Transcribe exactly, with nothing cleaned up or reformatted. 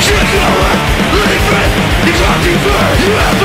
You're a